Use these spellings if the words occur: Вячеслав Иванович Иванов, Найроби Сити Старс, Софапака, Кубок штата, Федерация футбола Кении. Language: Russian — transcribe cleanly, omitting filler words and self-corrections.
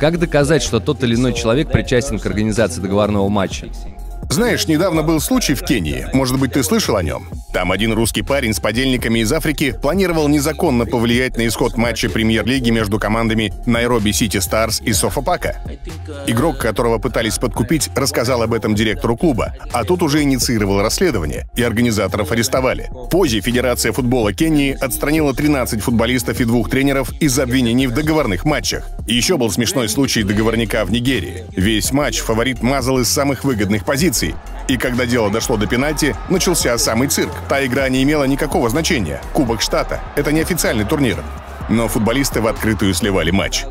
Как доказать, что тот или иной человек причастен к организации договорного матча? Знаешь, недавно был случай в Кении, может быть, ты слышал о нем? Там один русский парень с подельниками из Африки планировал незаконно повлиять на исход матча премьер-лиги между командами Найроби Сити Старс и Софапака. Игрок, которого пытались подкупить, рассказал об этом директору клуба, а тот уже инициировал расследование, и организаторов арестовали. Позже Федерация футбола Кении отстранила 13 футболистов и 2 тренеров из-за обвинений в договорных матчах. И еще был смешной случай договорника в Нигерии. Весь матч фаворит мазал из самых выгодных позиций. И когда дело дошло до пенальти, начался самый цирк. Та игра не имела никакого значения. Кубок штата — это неофициальный турнир. Но футболисты в открытую сливали матч.